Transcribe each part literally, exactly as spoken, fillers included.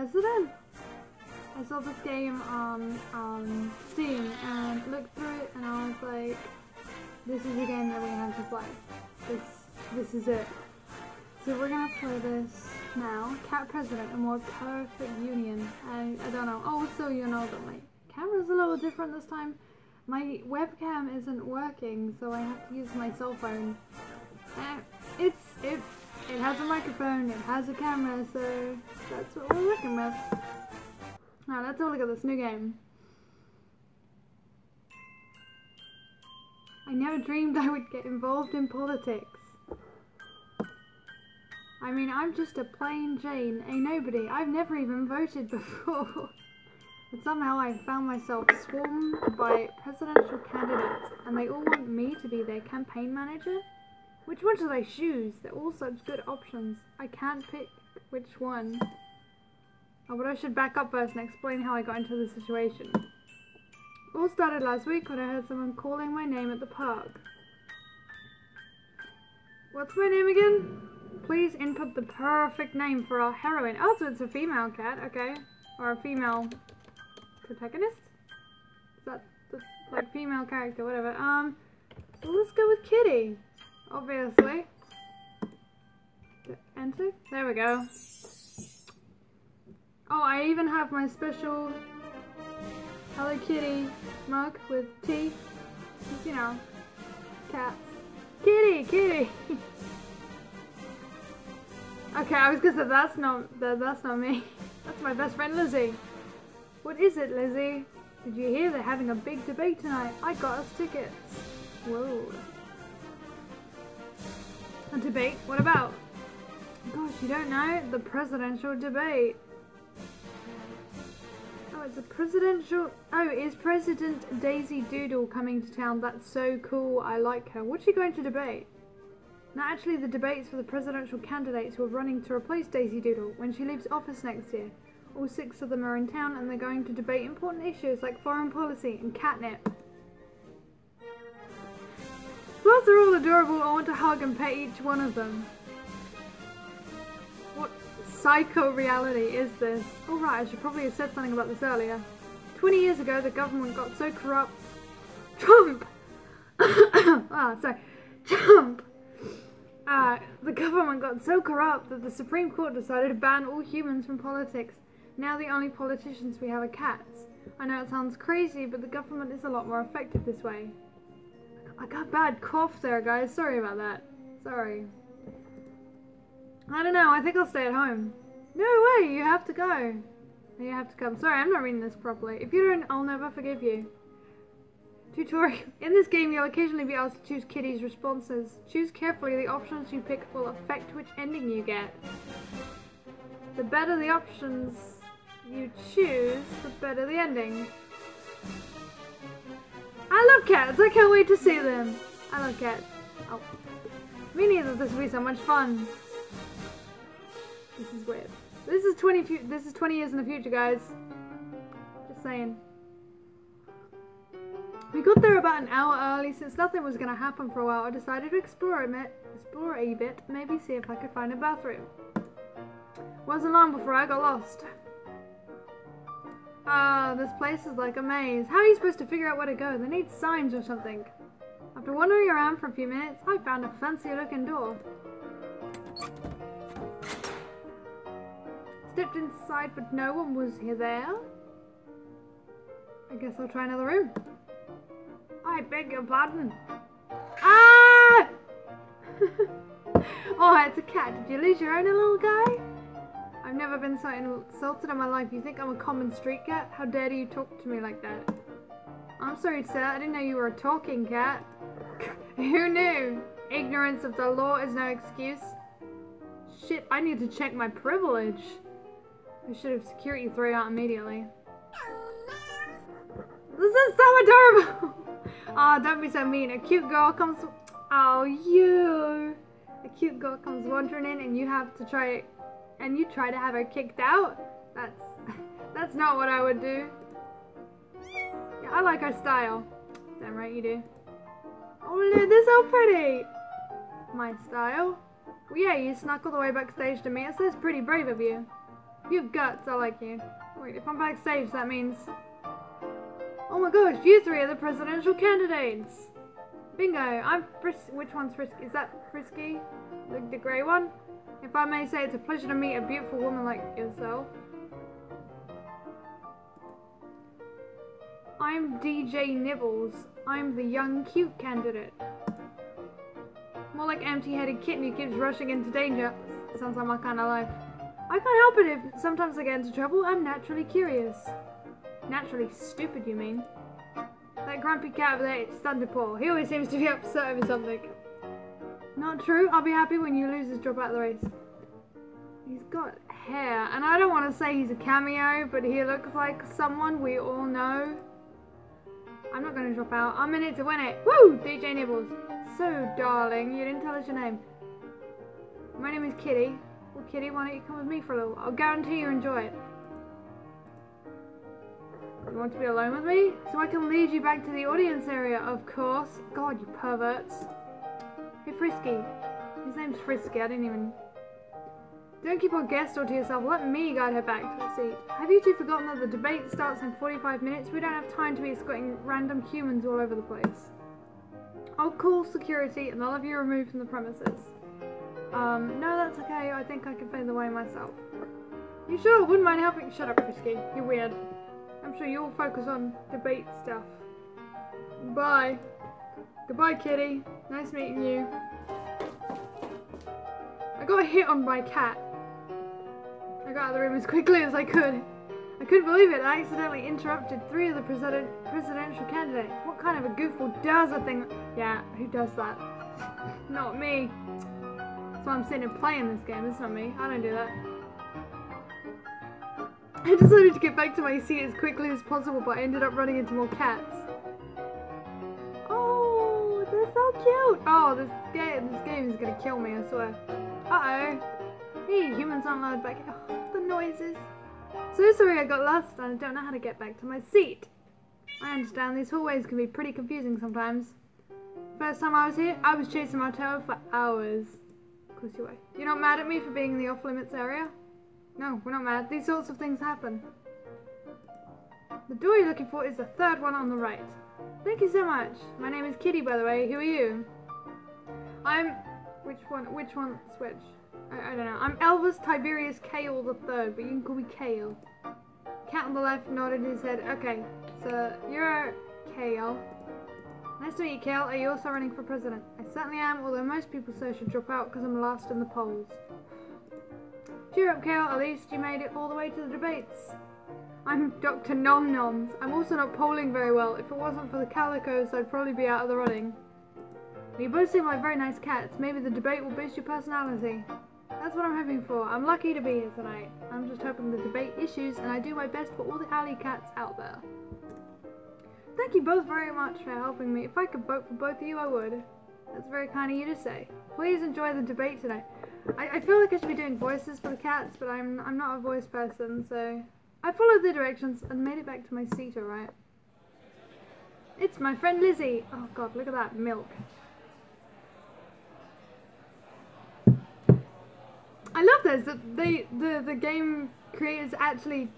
President. I saw this game on um, Steam and looked through it and I was like, this is a game that we have to play. This, this is it. So we're gonna play this now. Cat President, a more perfect union. I, I don't know. Oh, so you know that my camera's a little different this time. My webcam isn't working, so I have to use my cell phone. And it's, it, it has a microphone, it has a camera, so that's what we're working with. Now let's have a look at this new game. I never dreamed I would get involved in politics. I mean, I'm just a plain Jane, a nobody. I've never even voted before. But somehow I found myself swarmed by presidential candidates, and they all want me to be their campaign manager? Which one should I choose? They're all such good options. I can't pick which one. Oh, but I should back up first and explain how I got into this situation. It all started last week when I heard someone calling my name at the park. What's my name again? Please input the perfect name for our heroine. Oh, so it's a female cat, okay. Or a female protagonist? Is that the, like, female character, whatever. Um, well, let's go with Kitty, obviously. Enter? There we go. Oh, I even have my special Hello Kitty mug with tea. Because, you know, cats. Kitty, kitty! Okay, I was gonna say that's not that, that's not me. That's my best friend Lizzie. What is it, Lizzie? Did you hear they're having a big debate tonight? I got us tickets. Whoa. A debate? What about? Gosh, you don't know? The presidential debate. Oh, it's a presidential... Oh, is President Daisy Doodle coming to town? That's so cool. I like her. What's she going to debate? Now, actually, the debate's for the presidential candidates who are running to replace Daisy Doodle when she leaves office next year. All six of them are in town and they're going to debate important issues like foreign policy and catnip. Plus, they're all adorable. I want to hug and pet each one of them. What psycho reality is this? Alright, I should probably have said something about this earlier. Twenty years ago, the government got so corrupt... Trump! Ah, sorry. Trump! Uh, the government got so corrupt that the Supreme Court decided to ban all humans from politics. Now the only politicians we have are cats. I know it sounds crazy, but the government is a lot more effective this way. I got a bad cough there, guys. Sorry about that. Sorry. I don't know. I think I'll stay at home. No way! You have to go. You have to come. Sorry, I'm not reading this properly. If you don't, I'll never forgive you. Tutorial. In this game, you'll occasionally be asked to choose Kitty's responses. Choose carefully, the options you pick will affect which ending you get. The better the options you choose, the better the ending. I love cats! I can't wait to see them! I love cats. Oh. Me neither, this will be so much fun. This is weird. This is twenty, this is twenty years in the future, guys. Just saying. We got there about an hour early. Since nothing was going to happen for a while, I decided to explore a, bit, explore a bit, maybe see if I could find a bathroom. Wasn't long before I got lost. Ah, uh, this place is like a maze. How are you supposed to figure out where to go? They need signs or something. After wandering around for a few minutes, I found a fancy looking door. Stepped inside, but no one was here there. I guess I'll try another room. I beg your pardon. Ah! Oh, it's a cat. Did you lose your own little guy? I've never been so insulted in my life. You think I'm a common street cat? How dare you talk to me like that? I'm sorry, sir. I didn't know you were a talking cat. Who knew? Ignorance of the law is no excuse. Shit, I need to check my privilege. I should have security thrown out immediately. This is so adorable! Oh, don't be so mean. A cute girl comes... Oh, you! A cute girl comes wandering in and you have to try it... And you try to have her kicked out? That's... That's not what I would do. Yeah, I like her style. Damn right you do. Oh, look, they're so pretty! My style? Well, yeah, you snuck all the way backstage to me. It says pretty brave of you. You have guts, I like you. Wait, if I'm backstage, that means... Oh my gosh, you three are the presidential candidates! Bingo, I'm Frisky. Which one's Frisky? Is that Frisky? The, the grey one? If I may say, it's a pleasure to meet a beautiful woman like yourself. I'm D J Nibbles. I'm the young, cute candidate. More like empty-headed kitten who keeps rushing into danger. Sounds like my kind of life. I can't help it if sometimes I get into trouble. I'm naturally curious. Naturally stupid, you mean? That grumpy cat over there, it's Thunderpaw. He always seems to be upset over something. Not true. I'll be happy when you losers drop out of the race. He's got hair, and I don't want to say he's a cameo, but he looks like someone we all know. I'm not going to drop out. I'm in it to win it. Woo! D J Nibbles. So, darling, you didn't tell us your name. My name is Kitty. Well, Kitty, why don't you come with me for a little while? I'll guarantee you enjoy it. You want to be alone with me? So I can lead you back to the audience area, of course. God, you perverts. Hey, Frisky. His name's Frisky, I didn't even... Don't keep our guest all to yourself. Let me guide her back to her seat. Have you two forgotten that the debate starts in forty-five minutes? We don't have time to be escorting random humans all over the place. I'll call security and all of you removed from the premises. Um, no, that's okay. I think I can find the way myself. You sure? Wouldn't mind helping? Shut up, Frisky. You're weird. I'm sure you'll focus on debate stuff. Bye. Goodbye, Kitty. Nice meeting you. I got hit on by a cat. I got out of the room as quickly as I could. I couldn't believe it. I accidentally interrupted three of the president presidential candidates. What kind of a goofball does a thing? Yeah, who does that? Not me. That's why I'm sitting and playing this game. It's not me. I don't do that. I decided to get back to my seat as quickly as possible, but I ended up running into more cats. Oh, they're so cute! Oh, this game, this game is gonna kill me, I swear. Uh-oh. Hey, humans aren't allowed back. Oh, the noises. So sorry I got lost and I don't know how to get back to my seat. I understand these hallways can be pretty confusing sometimes. First time I was here, I was chasing my tail for hours. Of course you were. You're not mad at me for being in the off-limits area? No, we're not mad. These sorts of things happen. The door you're looking for is the third one on the right. Thank you so much. My name is Kitty, by the way. Who are you? I'm... Which one? Which one? Switch. I, I don't know. I'm Elvis Tiberius Kale the Third, but you can call me Kale. Cat on the left nodded his head. Okay, so you're Kale. Nice to meet you, Kale. Are you also running for president? I certainly am, although most people say I should drop out because I'm last in the polls. Cheer up, Kale. At least you made it all the way to the debates. I'm Doctor Nom Noms. I'm also not polling very well. If it wasn't for the calicos, I'd probably be out of the running. You both seem like very nice cats. Maybe the debate will boost your personality. That's what I'm hoping for. I'm lucky to be here tonight. I'm just hoping the debate issues, and I do my best for all the alley cats out there. Thank you both very much for helping me. If I could vote for both of you, I would. That's very kind of you to say. Please enjoy the debate today. I, I feel like I should be doing voices for the cats, but I'm, I'm not a voice person, so... I followed the directions and made it back to my seat, alright? It's my friend Lizzie! Oh god, look at that milk. I love this, that they, the, the game creators actually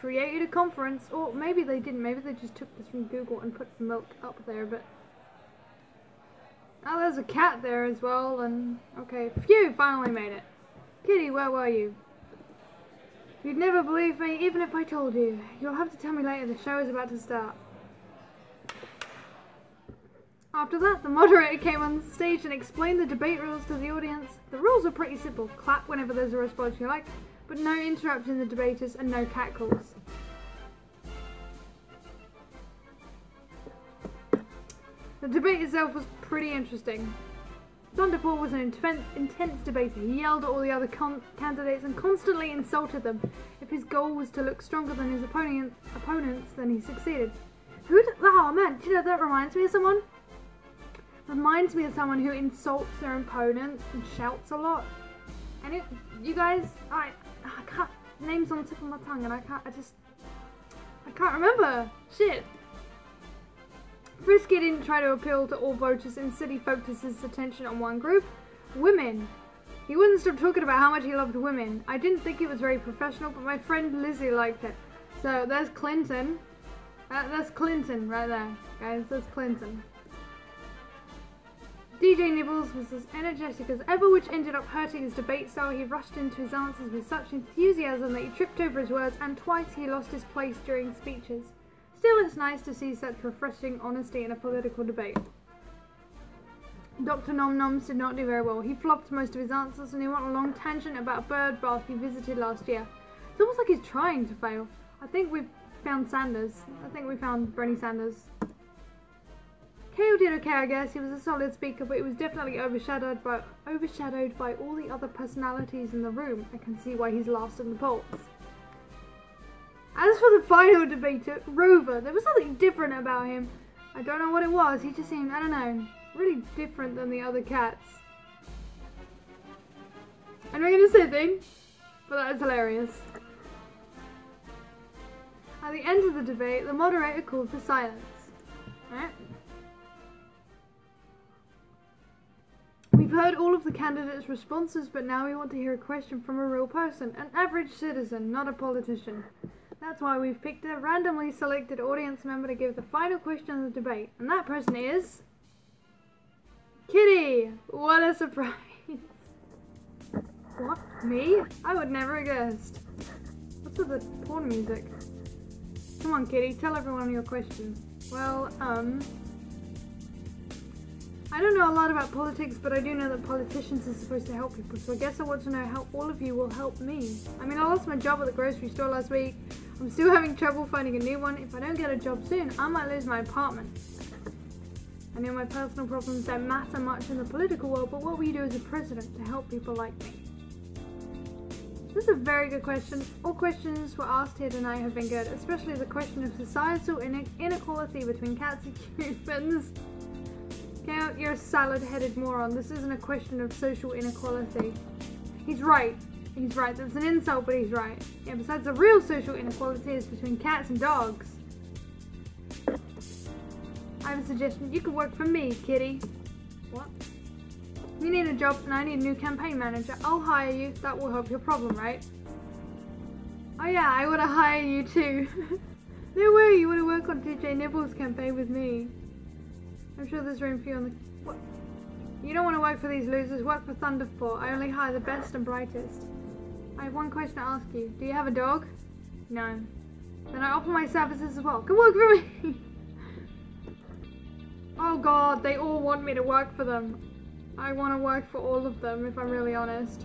created a conference, or maybe they didn't, maybe they just took this from Google and put milk up there, but... Oh, there's a cat there as well, and... Okay, phew, finally made it. Kitty, where were you? You'd never believe me, even if I told you. You'll have to tell me later, the show is about to start. After that, the moderator came on stage and explained the debate rules to the audience. The rules are pretty simple. Clap whenever there's a response you like, but no interrupting the debaters and no catcalls. The debate itself was pretty interesting. Thunderpaw was an intense, intense debater. He yelled at all the other candidates and constantly insulted them. If his goal was to look stronger than his opponent, opponents, then he succeeded. Who'd, oh man, you know, that reminds me of someone. Reminds me of someone who insults their opponents and shouts a lot. And it, you guys, I, I can't, name's on the tip of my tongue and I can't, I just, I can't remember. Shit. Frisky didn't try to appeal to all voters, instead he focused his attention on one group, women. He wouldn't stop talking about how much he loved women. I didn't think it was very professional, but my friend Lizzie liked it. So there's Clinton. Uh, that's Clinton right there, guys. That's Clinton. D J Nibbles was as energetic as ever, which ended up hurting his debate style. He rushed into his answers with such enthusiasm that he tripped over his words, and twice he lost his place during speeches. Still, it's nice to see such refreshing honesty in a political debate. Doctor Nom Noms did not do very well. He flopped most of his answers, and he went on a long tangent about a bird bath he visited last year. It's almost like he's trying to fail. I think we've found Sanders. I think we found Bernie Sanders. Kale did okay, I guess. He was a solid speaker, but he was definitely overshadowed by overshadowed by all the other personalities in the room. I can see why he's last in the polls. As for the final debater, Rover, there was something different about him. I don't know what it was. He just seemed, I don't know, really different than the other cats. I'm not going to say a thing, but that is hilarious. At the end of the debate, the moderator called for silence. All right. We've heard all of the candidates' responses, but now we want to hear a question from a real person, an average citizen, not a politician. That's why we've picked a randomly selected audience member to give the final question of the debate, and that person is... Kitty! What a surprise! What? Me? I would never have guessed. What's with the porn music? Come on, Kitty, tell everyone your question. Well, um... I don't know a lot about politics, but I do know that politicians are supposed to help people, so I guess I want to know how all of you will help me. I mean, I lost my job at the grocery store last week. I'm still having trouble finding a new one. If I don't get a job soon, I might lose my apartment. I know my personal problems don't matter much in the political world, but what will you do as a president to help people like me? This is a very good question. All questions were asked here tonight have been good, especially the question of societal inequality between cats and humans. Out, you're a salad-headed moron. This isn't a question of social inequality. He's right. He's right. That's an insult, but he's right. Yeah, besides, the real social inequality is between cats and dogs. I have a suggestion. You could work for me, Kitty. What? You need a job and I need a new campaign manager. I'll hire you. That will help your problem, right? Oh yeah, I want to hire you too. No way. You want to work on D J Nibbles' campaign with me. I'm sure there's room for you on the... What? You don't want to work for these losers, work for Thunderpaw. I only hire the best and brightest. I have one question to ask you. Do you have a dog? No. Then I offer my services as well. Come work for me! Oh god, they all want me to work for them. I want to work for all of them, if I'm really honest.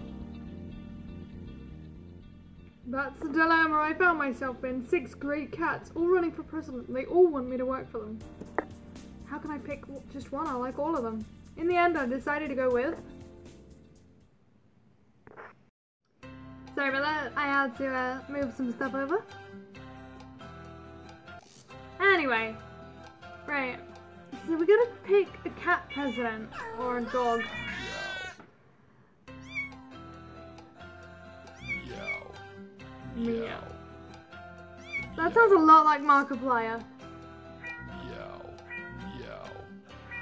That's the dilemma I found myself in. Six great cats, all running for president. They all want me to work for them. How can I pick just one? I like all of them. In the end, I decided to go with... Sorry about that, I had to uh, move some stuff over. Anyway, right, so we're gonna pick a cat president, or a dog. Meow. Meow. That sounds a lot like Markiplier.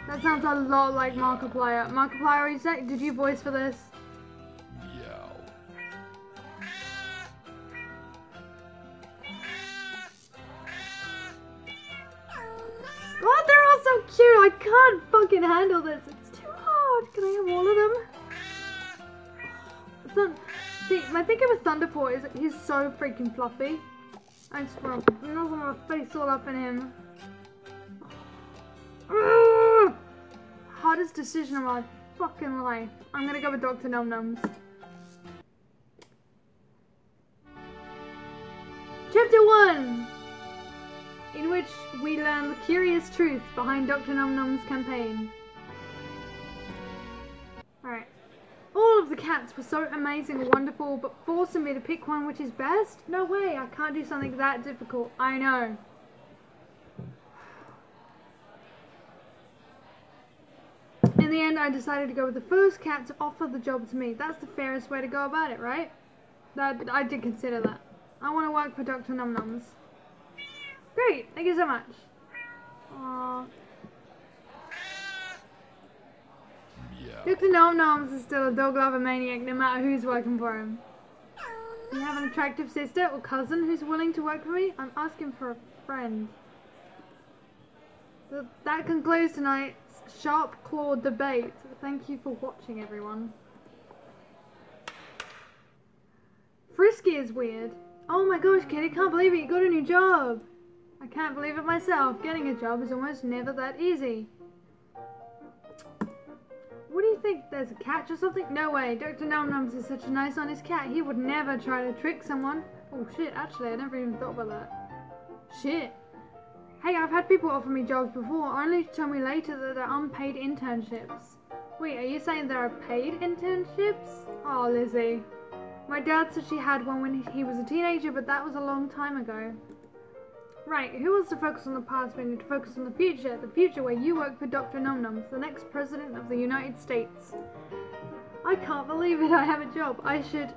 That sounds a lot like Markiplier. Markiplier, is that, did you voice for this? Yo. God, they're all so cute. I can't fucking handle this. It's too hard. Can I have all of them? See, my thing with Thunderpaw is he's so freaking fluffy. I just want my face all up in him. Hardest decision of my fucking life. I'm gonna go with Doctor Nom Noms. Chapter one, in which we learn the curious truth behind Doctor Nom Noms' campaign. Alright. All of the cats were so amazing and wonderful, but forcing me to pick one which is best? No way, I can't do something that difficult. I know. In the end, I decided to go with the first cat to offer the job to me. That's the fairest way to go about it, right? That I did consider that. I want to work for Doctor Nom Noms. Great, thank you so much. Aww. Yeah. Yeah. Doctor Nom Noms is still a dog lover maniac no matter who's working for him. You have an attractive sister or cousin who's willing to work for me? I'm asking for a friend. So that concludes tonight's Sharpclaw debate. Thank you for watching, everyone. Frisky is weird. Oh my gosh, Kitty, can't believe it, you got a new job. I can't believe it myself. Getting a job is almost never that easy. What do you think, there's a catch or something? No way, Doctor Nom Noms is such a nice, honest cat. He would never try to trick someone. Oh shit, actually, I never even thought about that. Shit. Hey, I've had people offer me jobs before, only to tell me later that they're unpaid internships. Wait, are you saying there are paid internships? Oh, Lizzie. My dad said she had one when he was a teenager, but that was a long time ago. Right, who wants to focus on the past? We need to focus on the future. The future where you work for Doctor Nom Noms, the next president of the United States. I can't believe it, I have a job. I should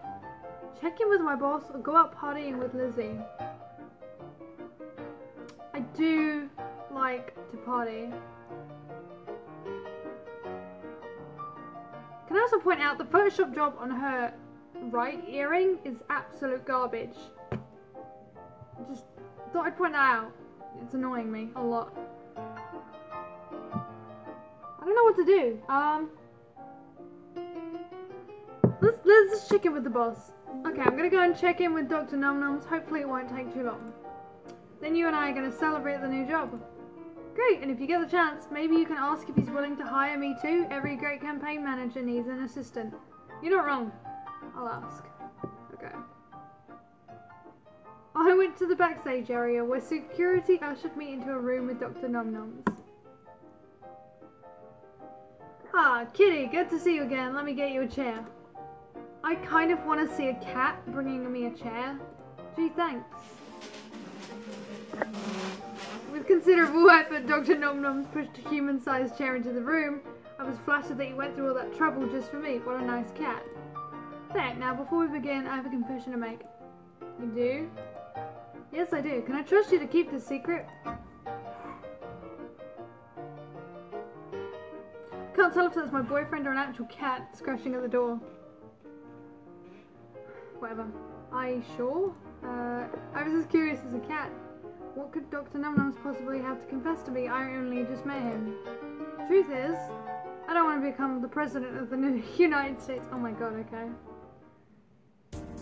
check in with my boss or go out partying with Lizzie. I do like to party. Can I also point out the Photoshop job on her right earring is absolute garbage. Just thought I'd point that out. It's annoying me a lot. I don't know what to do. Um, let's let's just check in with the boss. Okay, I'm gonna go and check in with Doctor Nom Noms. Hopefully it won't take too long. Then you and I are gonna celebrate the new job. Great, and if you get the chance, maybe you can ask if he's willing to hire me too. Every great campaign manager needs an assistant. You're not wrong. I'll ask. Okay. I went to the backstage area where security ushered me into a room with Doctor Nom Noms. Ah, Kitty, good to see you again. Let me get you a chair. I kind of want to see a cat bringing me a chair. Gee, thanks. With considerable effort, Doctor Nom Noms pushed a human-sized chair into the room. I was flattered that you went through all that trouble just for me. What a nice cat. There, now before we begin, I have a confession to make. You do? Yes, I do. Can I trust you to keep this secret? Can't tell if that's my boyfriend or an actual cat scratching at the door. Whatever. Are you sure? Uh, I was as curious as a cat. What could Doctor Nom Noms possibly have to confess to me? I only just met him. Truth is, I don't want to become the president of the new United States. Oh my god, okay.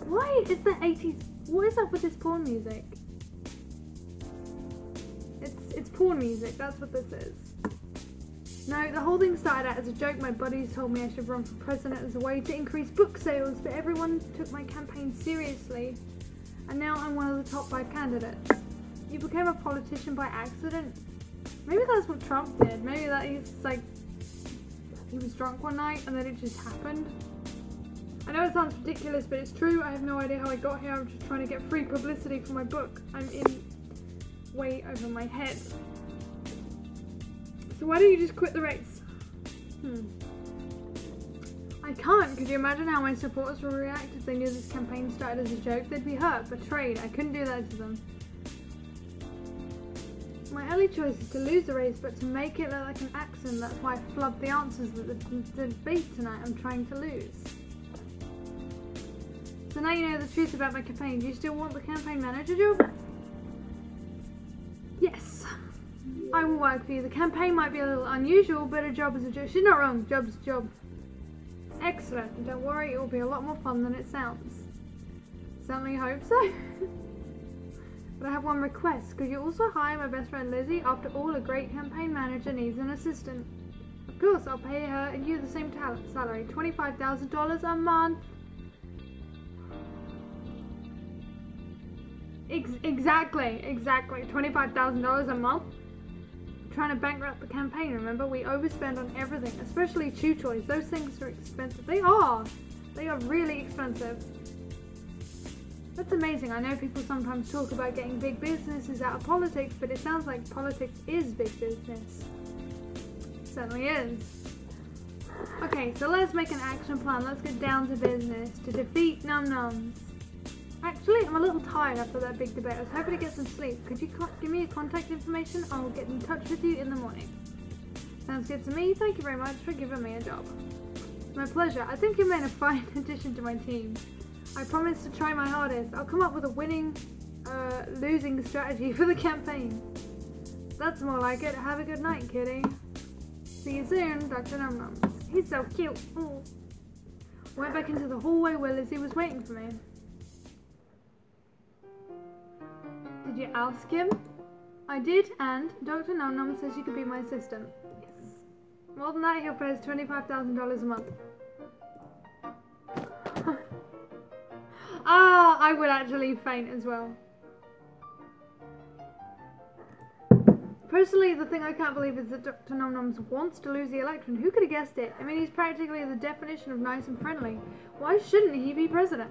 Why is the eighties? What is up with this porn music? It's it's porn music, that's what this is. No, the whole thing started out as a joke. My buddies told me I should run for president as a way to increase book sales, but everyone took my campaign seriously, and now I'm one of the top five candidates. You became a politician by accident? Maybe that's what Trump did. Maybe that he's like, he was drunk one night and then it just happened. I know it sounds ridiculous, but it's true. I have no idea how I got here. I'm just trying to get free publicity for my book. I'm in way over my head. So why don't you just quit the race? Hmm. I can't. Could you imagine how my supporters will react if they knew this campaign started as a joke? They'd be hurt, betrayed. I couldn't do that to them. My only choice is to lose the race, but to make it look like an accident. That's why I flubbed the answers that the, the debate tonight I'm trying to lose. So now you know the truth about my campaign. Do you still want the campaign manager job? Yes. I will work for you. The campaign might be a little unusual, but a job is a job. She's not wrong. Job's a job. Excellent. And don't worry, it will be a lot more fun than it sounds. Certainly hope so. But I have one request. Could you also hire my best friend Lizzie? After all, a great campaign manager needs an assistant. Of course, I'll pay her and you the same talent salary. twenty-five thousand dollars a month. Exactly, exactly. twenty-five thousand dollars a month. I'm trying to bankrupt the campaign, remember? We overspend on everything, especially chew toys. Those things are expensive. They are! They are really expensive. That's amazing. I know people sometimes talk about getting big businesses out of politics, but it sounds like politics is big business. It certainly is. Okay, so let's make an action plan. Let's get down to business to defeat Nom Noms. Actually, I'm a little tired after that big debate. I was hoping to get some sleep. Could you give me your contact information? I'll get in touch with you in the morning. Sounds good to me. Thank you very much for giving me a job. My pleasure. I think you made a fine addition to my team. I promise to try my hardest. I'll come up with a winning, uh, losing strategy for the campaign. That's more like it. Have a good night, kitty. See you soon, Doctor Nom Noms. He's so cute. Ooh. Went back into the hallway where Lizzie was waiting for me. Did you ask him? I did, and Doctor Nom Nom says you could be my assistant. Yes. More than that, he'll pay us twenty-five thousand dollars a month. Ah, I would actually faint as well. Personally, the thing I can't believe is that Doctor Nom Noms wants to lose the election. Who could have guessed it? I mean, he's practically the definition of nice and friendly. Why shouldn't he be president?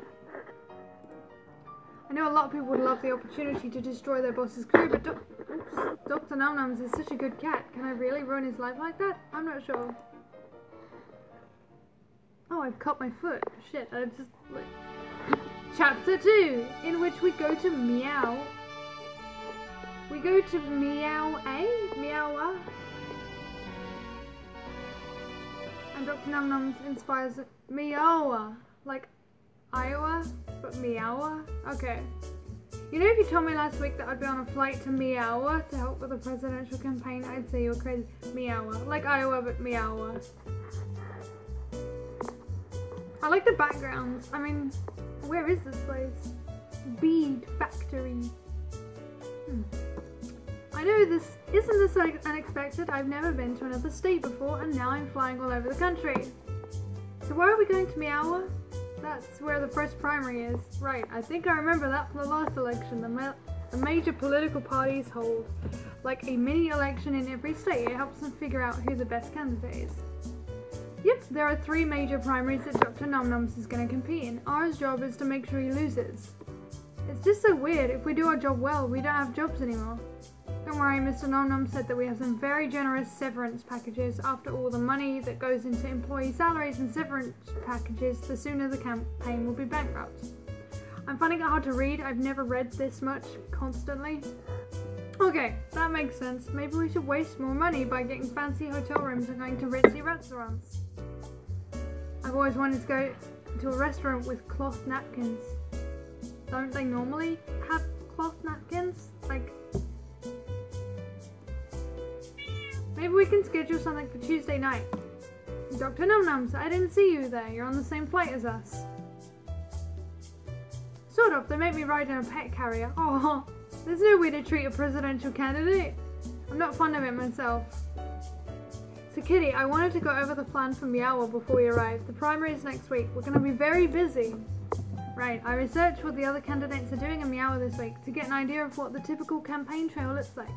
I know a lot of people would love the opportunity to destroy their boss's career, but Do Oops, Doctor Nom Noms is such a good cat. Can I really ruin his life like that? I'm not sure. Oh, I've cut my foot. Shit, I just... Like... Chapter two, in which we go to Meow... We go to Meowa, Meowa, and Doctor Nom Noms inspires Meowa, like Iowa, but Meowa. Okay. You know, if you told me last week that I'd be on a flight to Meowa to help with the presidential campaign, I'd say you were crazy. Meowa, like Iowa, but Meowa. I like the backgrounds. I mean, where is this place? Bead Factory. Hmm. I know this isn't this like unexpected. I've never been to another state before, and now I'm flying all over the country. So why are we going to Meowa? That's where the first primary is. Right, I think I remember that from the last election. The, ma the major political parties hold like a mini election in every state. It helps them figure out who the best candidate is. Yep, there are three major primaries that Doctor Nom Noms is going to compete in. Our job is to make sure he loses. It's just so weird. If we do our job well, we don't have jobs anymore. Don't worry, Mister Nom Nom said that we have some very generous severance packages. After all the money that goes into employee salaries and severance packages, the sooner the campaign will be bankrupt. I'm finding it hard to read. I've never read this much constantly. Okay, that makes sense. Maybe we should waste more money by getting fancy hotel rooms and going to ritzy restaurants. I've always wanted to go to a restaurant with cloth napkins. Don't they normally have cloth napkins? Like... Maybe we can schedule something for Tuesday night. Doctor Nom Noms, I didn't see you there. You're on the same flight as us. Sort of. They make me ride in a pet carrier. Oh, there's no way to treat a presidential candidate. I'm not fond of it myself. So Kitty, I wanted to go over the plan for Meowa before we arrive. The primary is next week. We're going to be very busy. Right, I researched what the other candidates are doing in Meowa this week to get an idea of what the typical campaign trail looks like.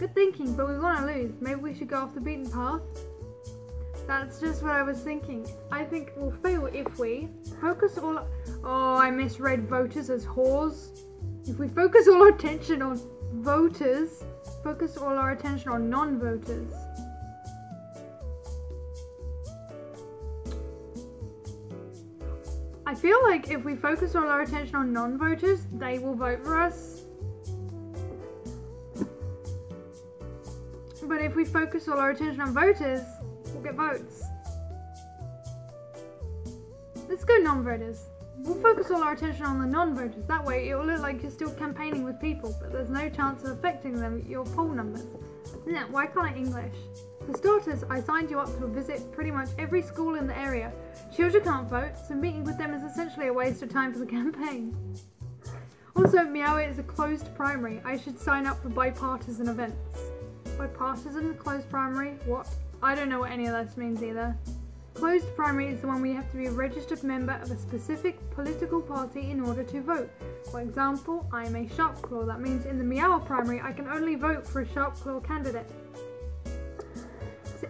Good thinking, but we want to lose. Maybe we should go off the beaten path? That's just what I was thinking. I think we'll fail if we focus all... Oh, I misread voters as whores. If we focus all our attention on voters, focus all our attention on non-voters. I feel like if we focus all our attention on non-voters, they will vote for us. But if we focus all our attention on voters, we'll get votes. Let's go non-voters. We'll focus all our attention on the non-voters. That way it will look like you're still campaigning with people, but there's no chance of affecting them at your poll numbers. Yeah, why can't I English? For starters, I signed you up to visit pretty much every school in the area. Children can't vote, so meeting with them is essentially a waste of time for the campaign. Also, Meowa is a closed primary. I should sign up for bipartisan events. Bipartisan, closed primary, what? I don't know what any of this means either. Closed primary is the one where you have to be a registered member of a specific political party in order to vote. For example, I am a Sharpclaw. That means in the Meowa primary, I can only vote for a Sharpclaw candidate.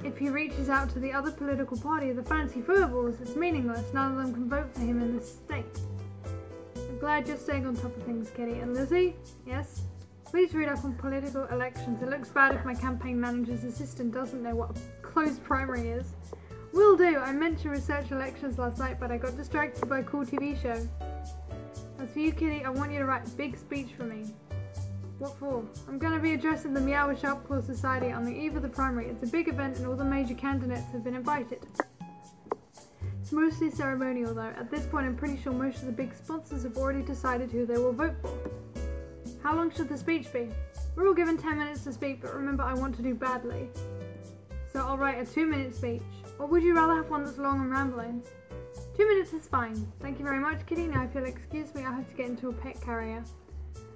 If he reaches out to the other political party, the fancy furballs, it's meaningless. None of them can vote for him in this state. I'm glad you're staying on top of things, Kitty. And Lizzie? Yes? Please read up on political elections. It looks bad if my campaign manager's assistant doesn't know what a closed primary is. Will do. I meant to research elections last night, but I got distracted by a cool T V show. As for you, Kitty, I want you to write a big speech for me. What for? I'm going to be addressing the Meowa Sharpclaw Society on the eve of the primary. It's a big event and all the major candidates have been invited. It's mostly ceremonial though. At this point I'm pretty sure most of the big sponsors have already decided who they will vote for. How long should the speech be? We're all given ten minutes to speak, but remember I want to do badly. So I'll write a two minute speech. Or would you rather have one that's long and rambling? Two minutes is fine. Thank you very much, Kitty. Now if you'll excuse me, I have to get into a pet carrier.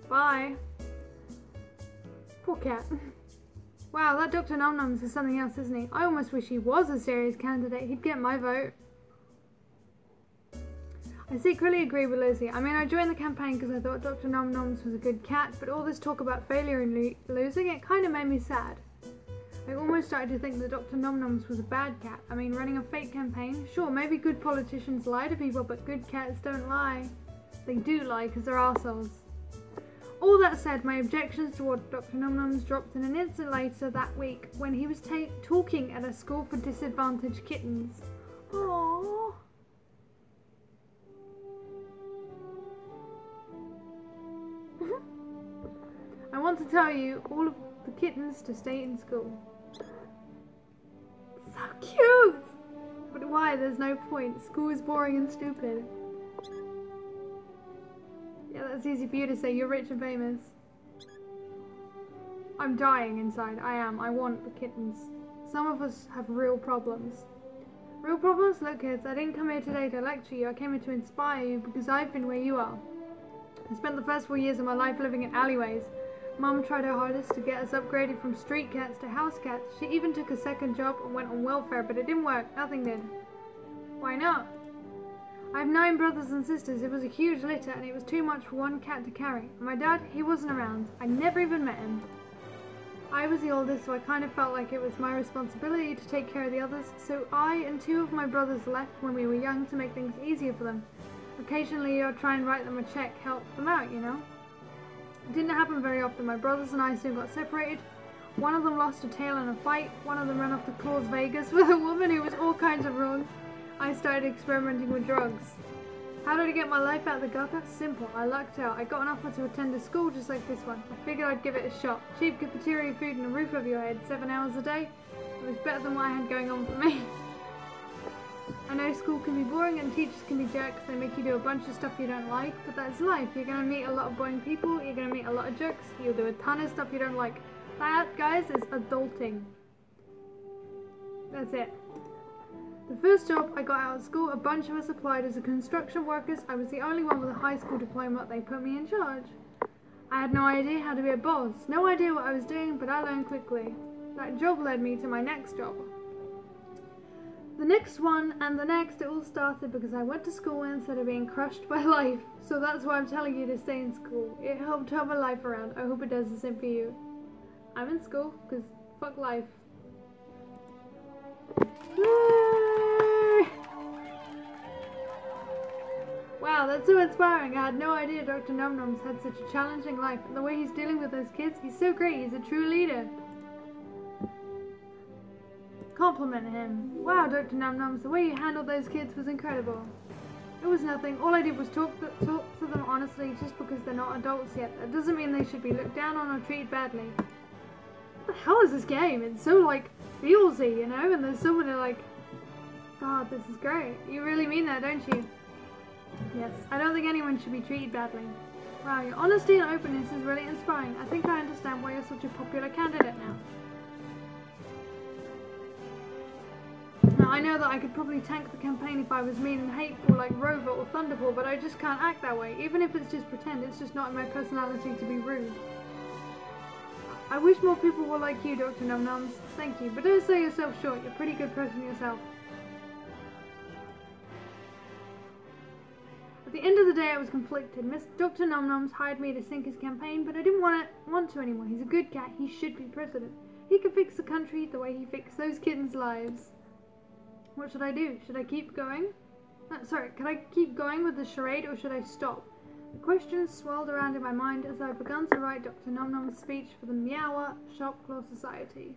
Bye. Poor cat. Wow, that Doctor Nom Noms is something else, isn't he? I almost wish he was a serious candidate. He'd get my vote. I secretly agree with Lizzie. I mean, I joined the campaign because I thought Doctor Nom Noms was a good cat, but all this talk about failure and lo losing, it kind of made me sad. I almost started to think that Doctor Nom Noms was a bad cat. I mean, running a fake campaign? Sure, maybe good politicians lie to people, but good cats don't lie. They do lie because they're arseholes. All that said, my objections toward Doctor Nom Noms dropped in an instant later that week when he was ta talking at a school for disadvantaged kittens. Aww. I want to tell you, all of the kittens to stay in school. So cute! But why? There's no point. School is boring and stupid. Yeah, that's easy for you to say. You're rich and famous. I'm dying inside. I am. I want the kittens. Some of us have real problems. Real problems? Look, kids, I didn't come here today to lecture you. I came here to inspire you because I've been where you are. I spent the first four years of my life living in alleyways. Mum tried her hardest to get us upgraded from street cats to house cats. She even took a second job and went on welfare, but it didn't work. Nothing did. Why not? I have nine brothers and sisters. It was a huge litter and it was too much for one cat to carry. And my dad, he wasn't around. I never even met him. I was the oldest, so I kind of felt like it was my responsibility to take care of the others, so I and two of my brothers left when we were young to make things easier for them. Occasionally I'll try and write them a check, help them out, you know? It didn't happen very often. My brothers and I soon got separated. One of them lost a tail in a fight, one of them ran off to Claws Vegas with a woman who was all kinds of wrong. I started experimenting with drugs. How did I get my life out of the gutter? Simple. I lucked out. I got an offer to attend a school just like this one. I figured I'd give it a shot. Cheap cafeteria food and a roof over your head, seven hours a day. It was better than what I had going on for me. I know school can be boring and teachers can be jerks. They make you do a bunch of stuff you don't like, but that's life. You're going to meet a lot of boring people. You're going to meet a lot of jerks. You'll do a ton of stuff you don't like. That, guys, is adulting. That's it. The first job I got out of school, a bunch of us applied as a construction workers. I was the only one with a high school diploma. They put me in charge. I had no idea how to be a boss. No idea what I was doing, but I learned quickly. That job led me to my next job. The next one and the next, it all started because I went to school instead of being crushed by life. So that's why I'm telling you to stay in school. It helped turn my life around. I hope it does the same for you. I'm in school because fuck life. Woo! Wow, that's so inspiring. I had no idea Doctor Nom Noms had such a challenging life. And the way he's dealing with those kids, he's so great. He's a true leader. Compliment him. Wow, Doctor Nom Noms, the way you handled those kids was incredible. It was nothing. All I did was talk, th talk to them honestly just because they're not adults yet. That doesn't mean they should be looked down on or treated badly. What the hell is this game? It's so, like, feelsy, you know? And there's someone who, like, God, this is great. You really mean that, don't you? Yes, I don't think anyone should be treated badly. Wow, your honesty and openness is really inspiring. I think I understand why you're such a popular candidate now. Now, I know that I could probably tank the campaign if I was mean and hateful like Rover or Thunderpaw, but I just can't act that way. Even if it's just pretend, it's just not in my personality to be rude. I wish more people were like you, Doctor Nom Noms. Thank you, but don't sell yourself short. You're a pretty good person yourself. At the end of the day, I was conflicted. Doctor Nom Noms hired me to sink his campaign, but I didn't want to, want to anymore. He's a good cat. He should be president. He can fix the country the way he fixed those kittens' lives. What should I do? Should I keep going? No, sorry, could I keep going with the charade or should I stop? The questions swirled around in my mind as I began to write Doctor Nom Noms' speech for the Meowa Sharpclaw Society.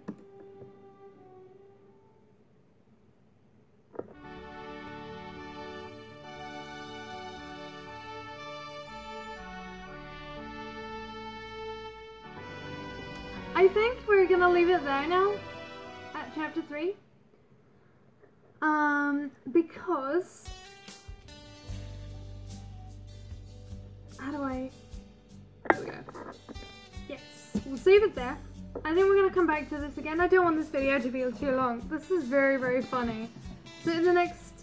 I think we're gonna leave it there now at chapter three. Um, because... How do I... There we go. Yes, we'll save it there. I think we're going to come back to this again. I don't want this video to be too long. This is very, very funny. So in the next...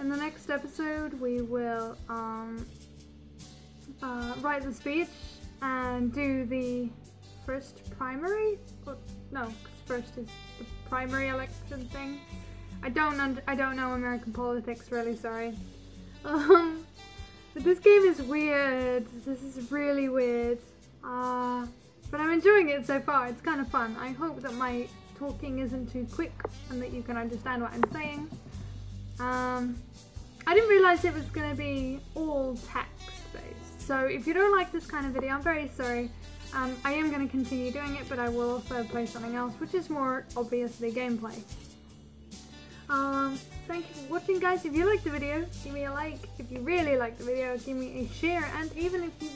In the next episode, we will, um... Uh, write the speech and do the first primary? Or, no, because first is the primary election thing. I don't un I don't know American politics, really, sorry. Um, but this game is weird. This is really weird. Uh, but I'm enjoying it so far. It's kind of fun. I hope that my talking isn't too quick and that you can understand what I'm saying. Um, I didn't realize it was going to be all text-based. So if you don't like this kind of video, I'm very sorry. Um, I am going to continue doing it, but I will also play something else, which is more obviously gameplay. Um, thank you for watching, guys. If you liked the video, give me a like. If you really liked the video, give me a share. And even if you,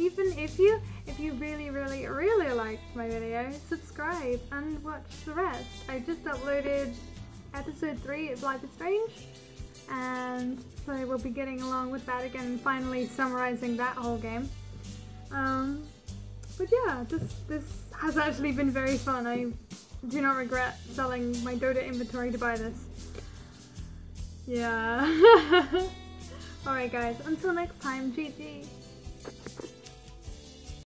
even if you, if you really, really, really liked my video, subscribe and watch the rest. I just uploaded episode three of Life is Strange. And so we'll be getting along with that again and finally summarizing that whole game. Um, but yeah, this, this has actually been very fun. I do not regret selling my Dota inventory to buy this. Yeah. Alright guys, until next time, G G!